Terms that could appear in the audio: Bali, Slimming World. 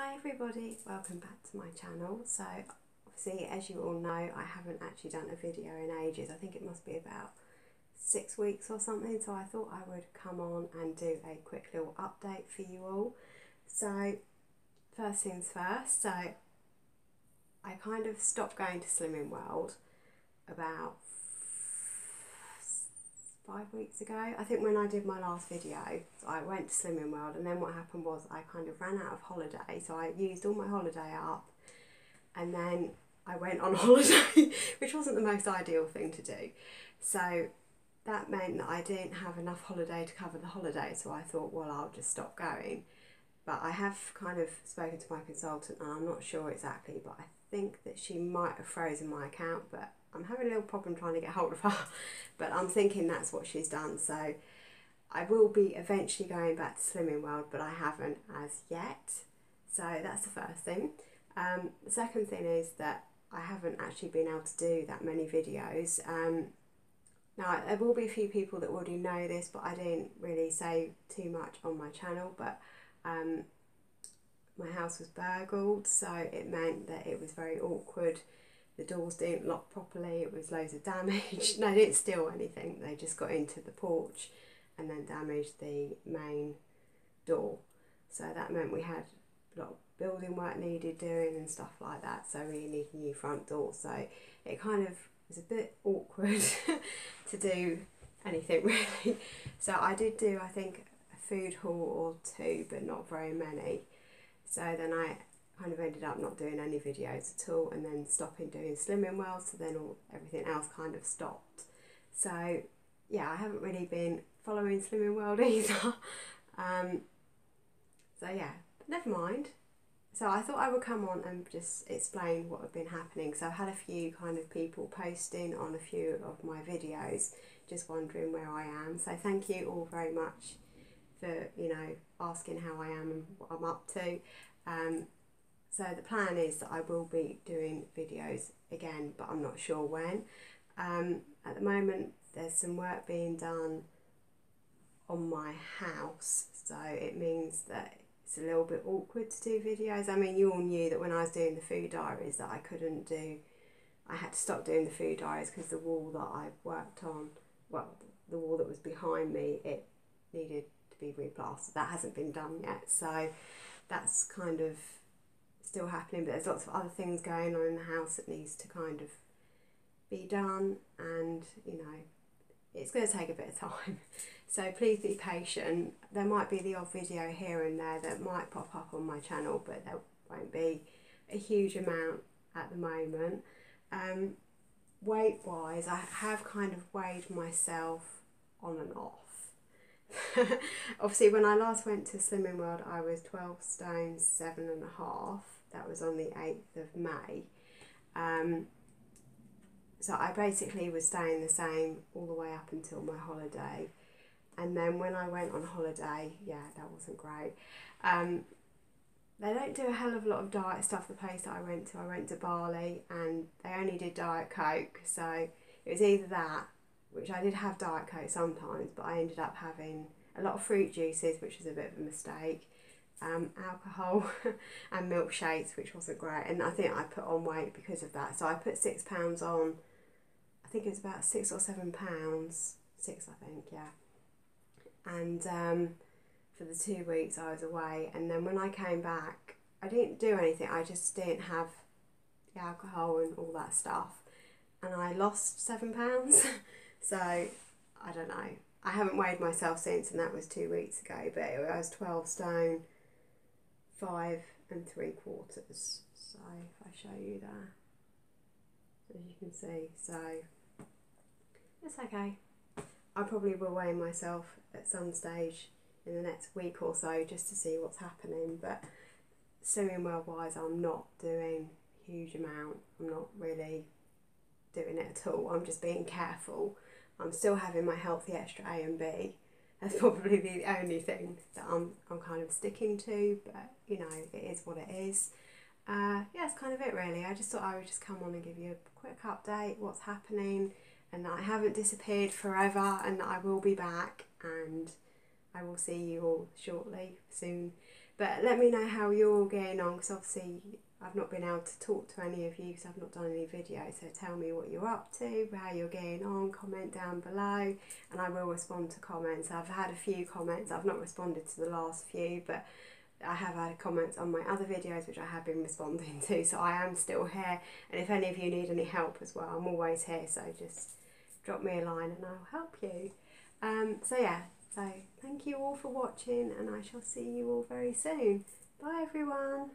Hi everybody, welcome back to my channel. So obviously, as you all know, I haven't actually done a video in ages. I think it must be about 6 weeks or something, so I thought I would come on and do a quick little update for you all. So first things first, so I kind of stopped going to Slimming World about 5 weeks ago. I think when I did my last video, I went to Slimming World, and then what happened was I kind of ran out of holiday, so I used all my holiday up, and then I went on holiday, which wasn't the most ideal thing to do. So that meant that I didn't have enough holiday to cover the holiday, so I thought, well, I'll just stop going. But I have kind of spoken to my consultant, and I'm not sure exactly, but I think that she might have frozen my account, but I'm having a little problem trying to get hold of her, but I'm thinking that's what she's done. So I will be eventually going back to Slimming World, but I haven't as yet. So that's the first thing. The second thing is that I haven't actually been able to do that many videos. Now there will be a few people that already know this, but I didn't really say too much on my channel, but my house was burgled, so it meant that it was very awkward. The doors didn't lock properly, it was loads of damage. No, they didn't steal anything, they just got into the porch and then damaged the main door. So that meant we had a lot of building work needed doing and stuff like that, so we needed a new front door. So it kind of was a bit awkward to do anything really. So I did do, I think, a food haul or two, but not very many. So then I kind of ended up not doing any videos at all, and then stopping doing Slimming World, so then everything else kind of stopped. So yeah, I haven't really been following Slimming World either. So yeah, but never mind. So I thought I would come on and just explain what had been happening. So I've had a few kind of people posting on a few of my videos, just wondering where I am. So thank you all very much for, you know, asking how I am and what I'm up to. So the plan is that I will be doing videos again, but I'm not sure when. At the moment, there's some work being done on my house, so it means that it's a little bit awkward to do videos. I mean, you all knew that when I was doing the food diaries that I couldn't do, I had to stop doing the food diaries because the wall that I worked on, well, the wall that was behind me, it needed to be replastered. That hasn't been done yet, so that's kind of still happening, but there's lots of other things going on in the house that needs to kind of be done, and you know, it's going to take a bit of time, so please be patient. There might be the odd video here and there that might pop up on my channel, but there won't be a huge amount at the moment. Weight wise, I have kind of weighed myself on and off. Obviously when I last went to Slimming World I was 12 stone 7 and a half. That was on the 8th of May. So I basically was staying the same all the way up until my holiday. And then when I went on holiday, yeah, that wasn't great. They don't do a hell of a lot of diet stuff, the place that I went to Bali, and they only did Diet Coke. So it was either that, which I did have Diet Coke sometimes, but I ended up having a lot of fruit juices, which was a bit of a mistake. Alcohol and milkshakes, which wasn't great, and I think I put on weight because of that. So I put 6 pounds on, I think it was about 6 or 7 pounds, six I think, yeah. And for the 2 weeks I was away, and then when I came back I didn't do anything, I just didn't have the alcohol and all that stuff, and I lost 7 pounds. So I don't know, I haven't weighed myself since, and that was 2 weeks ago, but I was 12 stone 5 and 3/4. So if I show you that, as you can see, so it's okay. I probably will weigh myself at some stage in the next week or so just to see what's happening, but Slimming World wise I'm not doing a huge amount. I'm not really doing it at all. I'm just being careful. I'm still having my healthy extra A and B. That's probably the only thing that I'm kind of sticking to, but you know, it is what it is. Yeah, that's kind of it really. I just thought I would just come on and give you a quick update, what's happening, and that I haven't disappeared forever, and that I will be back, and I will see you all shortly, soon. But let me know how you're all getting on, because obviously I've not been able to talk to any of you because I've not done any videos. So tell me what you're up to, how you're getting on, comment down below, and I will respond to comments. I've had a few comments, I've not responded to the last few, but I have had comments on my other videos which I have been responding to, so I am still here. And if any of you need any help as well, I'm always here, so just drop me a line and I'll help you. So yeah, so thank you all for watching, and I shall see you all very soon. Bye everyone.